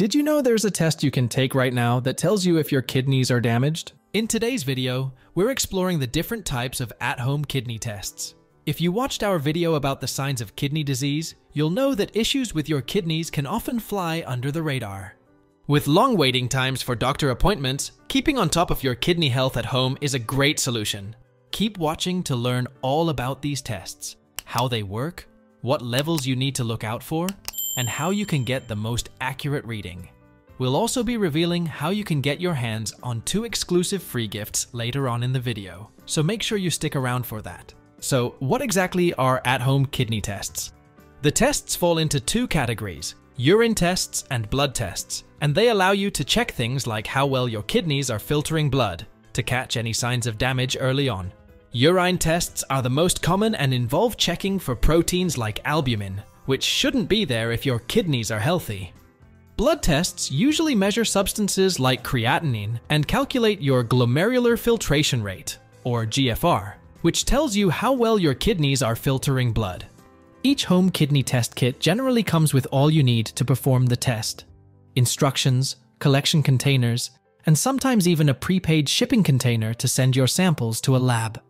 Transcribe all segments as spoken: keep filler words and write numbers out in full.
Did you know there's a test you can take right now that tells you if your kidneys are damaged? In today's video, we're exploring the different types of at-home kidney tests. If you watched our video about the signs of kidney disease, you'll know that issues with your kidneys can often fly under the radar. With long waiting times for doctor appointments, keeping on top of your kidney health at home is a great solution. Keep watching to learn all about these tests, how they work, what levels you need to look out for, and how you can get the most accurate reading. We'll also be revealing how you can get your hands on two exclusive free gifts later on in the video, so make sure you stick around for that. So, what exactly are at-home kidney tests? The tests fall into two categories, urine tests and blood tests, and they allow you to check things like how well your kidneys are filtering blood to catch any signs of damage early on. Urine tests are the most common and involve checking for proteins like albumin, which shouldn't be there if your kidneys are healthy. Blood tests usually measure substances like creatinine and calculate your glomerular filtration rate, or G F R, which tells you how well your kidneys are filtering blood. Each home kidney test kit generally comes with all you need to perform the test: instructions, collection containers, and sometimes even a prepaid shipping container to send your samples to a lab.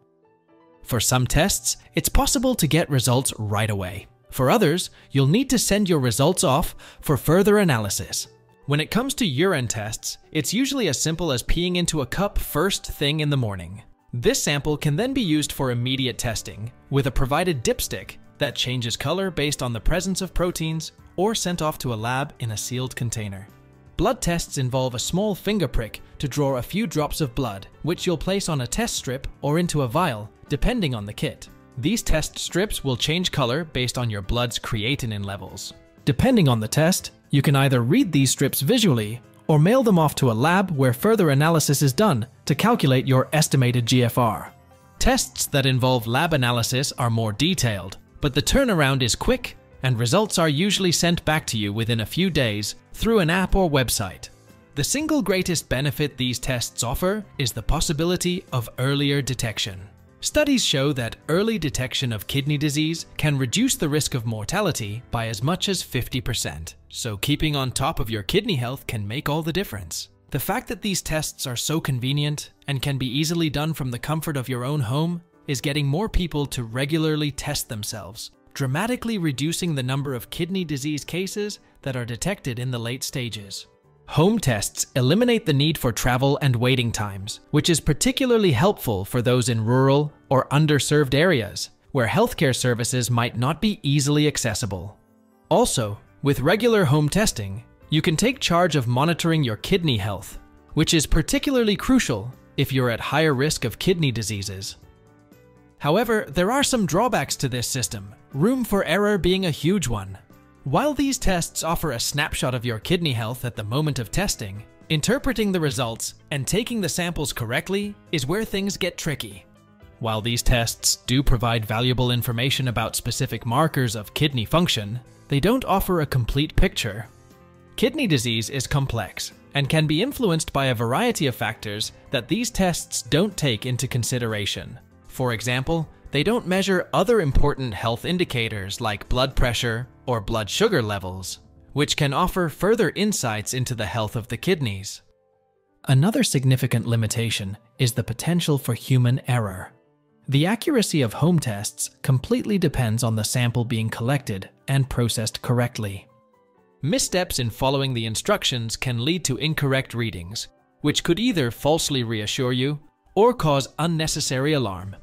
For some tests, it's possible to get results right away. For others, you'll need to send your results off for further analysis. When it comes to urine tests, it's usually as simple as peeing into a cup first thing in the morning. This sample can then be used for immediate testing, with a provided dipstick that changes color based on the presence of proteins, or sent off to a lab in a sealed container. Blood tests involve a small finger prick to draw a few drops of blood, which you'll place on a test strip or into a vial, depending on the kit. These test strips will change color based on your blood's creatinine levels. Depending on the test, you can either read these strips visually or mail them off to a lab where further analysis is done to calculate your estimated G F R. Tests that involve lab analysis are more detailed, but the turnaround is quick and results are usually sent back to you within a few days through an app or website. The single greatest benefit these tests offer is the possibility of earlier detection. Studies show that early detection of kidney disease can reduce the risk of mortality by as much as fifty percent. So keeping on top of your kidney health can make all the difference. The fact that these tests are so convenient and can be easily done from the comfort of your own home is getting more people to regularly test themselves, dramatically reducing the number of kidney disease cases that are detected in the late stages. Home tests eliminate the need for travel and waiting times, which is particularly helpful for those in rural or underserved areas, where healthcare services might not be easily accessible. Also, with regular home testing, you can take charge of monitoring your kidney health, which is particularly crucial if you're at higher risk of kidney diseases. However, there are some drawbacks to this system, room for error being a huge one. While these tests offer a snapshot of your kidney health at the moment of testing, interpreting the results and taking the samples correctly is where things get tricky. While these tests do provide valuable information about specific markers of kidney function, they don't offer a complete picture. Kidney disease is complex and can be influenced by a variety of factors that these tests don't take into consideration. For example, they don't measure other important health indicators like blood pressure or blood sugar levels, which can offer further insights into the health of the kidneys. Another significant limitation is the potential for human error. The accuracy of home tests completely depends on the sample being collected and processed correctly. Missteps in following the instructions can lead to incorrect readings, which could either falsely reassure you or cause unnecessary alarm.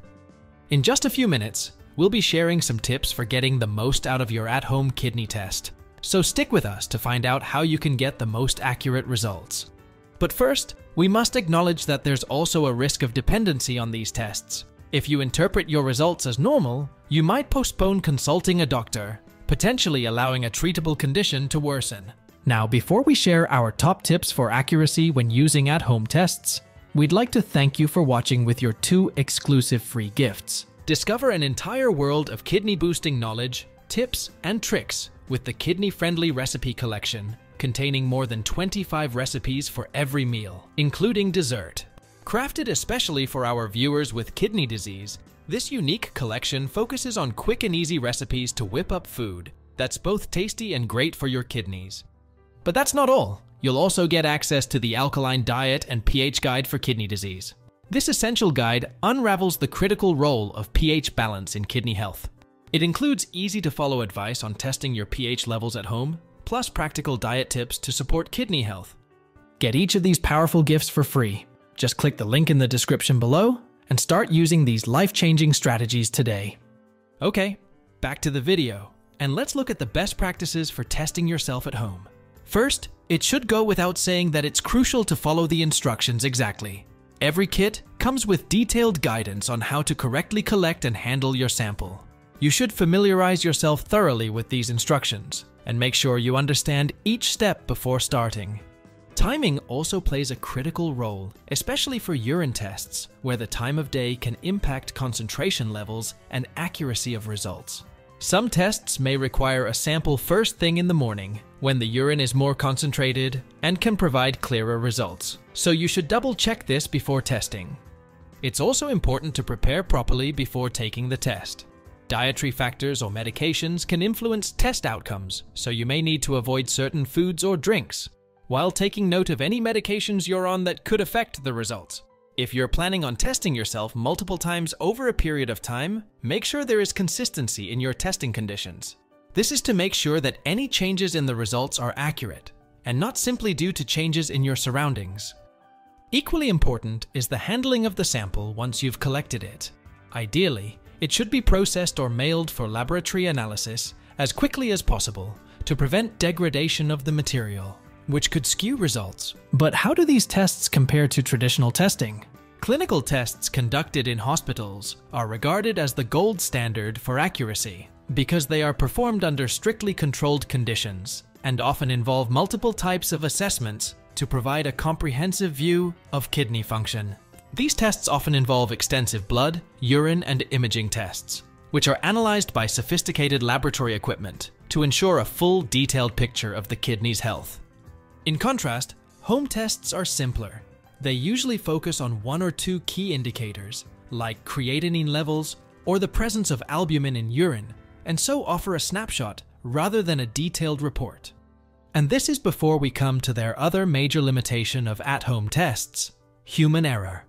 In just a few minutes, we'll be sharing some tips for getting the most out of your at-home kidney test, so stick with us to find out how you can get the most accurate results. But first, we must acknowledge that there's also a risk of dependency on these tests. If you interpret your results as normal, you might postpone consulting a doctor, potentially allowing a treatable condition to worsen. Now, before we share our top tips for accuracy when using at-home tests, we'd like to thank you for watching with your two exclusive free gifts. Discover an entire world of kidney-boosting knowledge, tips, and tricks with the Kidney-Friendly Recipe Collection, containing more than twenty-five recipes for every meal, including dessert. Crafted especially for our viewers with kidney disease, this unique collection focuses on quick and easy recipes to whip up food that's both tasty and great for your kidneys. But that's not all. You'll also get access to the Alkaline Diet and pH Guide for Kidney Disease. This essential guide unravels the critical role of pH balance in kidney health. It includes easy-to-follow advice on testing your pH levels at home, plus practical diet tips to support kidney health. Get each of these powerful gifts for free. Just click the link in the description below and start using these life-changing strategies today. Okay, back to the video, and let's look at the best practices for testing yourself at home. First, it should go without saying that it's crucial to follow the instructions exactly. Every kit comes with detailed guidance on how to correctly collect and handle your sample. You should familiarize yourself thoroughly with these instructions and make sure you understand each step before starting. Timing also plays a critical role, especially for urine tests, where the time of day can impact concentration levels and accuracy of results. Some tests may require a sample first thing in the morning, when the urine is more concentrated and can provide clearer results, so you should double-check this before testing. It's also important to prepare properly before taking the test. Dietary factors or medications can influence test outcomes, so you may need to avoid certain foods or drinks, while taking note of any medications you're on that could affect the results. If you're planning on testing yourself multiple times over a period of time, make sure there is consistency in your testing conditions. This is to make sure that any changes in the results are accurate, and not simply due to changes in your surroundings. Equally important is the handling of the sample once you've collected it. Ideally, it should be processed or mailed for laboratory analysis as quickly as possible to prevent degradation of the material, which could skew results. But how do these tests compare to traditional testing? Clinical tests conducted in hospitals are regarded as the gold standard for accuracy because they are performed under strictly controlled conditions and often involve multiple types of assessments to provide a comprehensive view of kidney function. These tests often involve extensive blood, urine, and imaging tests, which are analyzed by sophisticated laboratory equipment to ensure a full, detailed picture of the kidney's health. In contrast, home tests are simpler. They usually focus on one or two key indicators, like creatinine levels or the presence of albumin in urine, and so offer a snapshot rather than a detailed report. And this is before we come to their other major limitation of at-home tests: human error.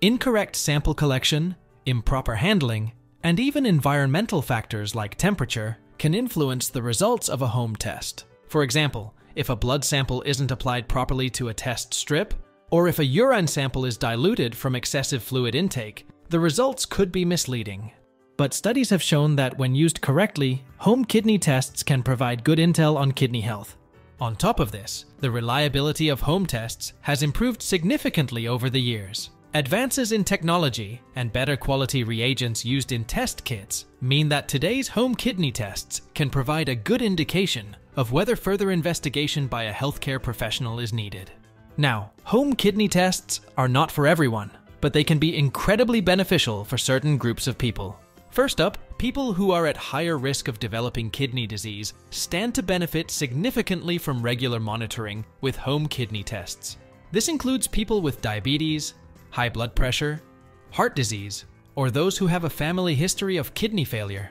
Incorrect sample collection, improper handling, and even environmental factors like temperature can influence the results of a home test. For example, if a blood sample isn't applied properly to a test strip, or if a urine sample is diluted from excessive fluid intake, the results could be misleading. But studies have shown that when used correctly, home kidney tests can provide good intel on kidney health. On top of this, the reliability of home tests has improved significantly over the years. Advances in technology and better quality reagents used in test kits mean that today's home kidney tests can provide a good indication of whether further investigation by a healthcare professional is needed. Now, home kidney tests are not for everyone, but they can be incredibly beneficial for certain groups of people. First up, people who are at higher risk of developing kidney disease stand to benefit significantly from regular monitoring with home kidney tests. This includes people with diabetes, high blood pressure, heart disease, or those who have a family history of kidney failure.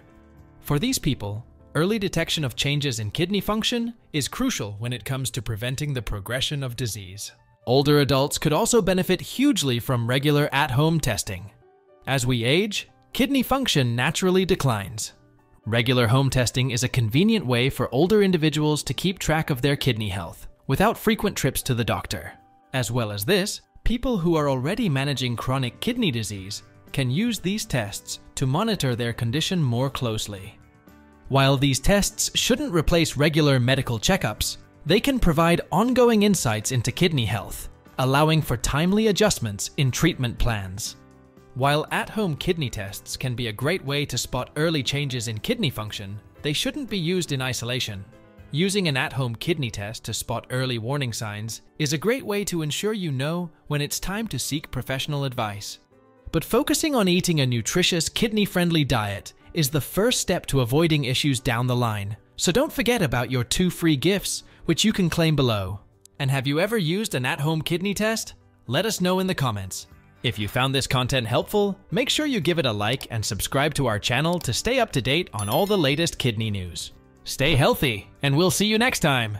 For these people, early detection of changes in kidney function is crucial when it comes to preventing the progression of disease. Older adults could also benefit hugely from regular at-home testing. As we age, kidney function naturally declines. Regular home testing is a convenient way for older individuals to keep track of their kidney health without frequent trips to the doctor. As well as this, people who are already managing chronic kidney disease can use these tests to monitor their condition more closely. While these tests shouldn't replace regular medical checkups, they can provide ongoing insights into kidney health, allowing for timely adjustments in treatment plans. While at-home kidney tests can be a great way to spot early changes in kidney function, they shouldn't be used in isolation. Using an at-home kidney test to spot early warning signs is a great way to ensure you know when it's time to seek professional advice. But focusing on eating a nutritious, kidney-friendly diet is the first step to avoiding issues down the line. So don't forget about your two free gifts, which you can claim below. And have you ever used an at-home kidney test? Let us know in the comments. If you found this content helpful, make sure you give it a like and subscribe to our channel to stay up to date on all the latest kidney news. Stay healthy, and we'll see you next time!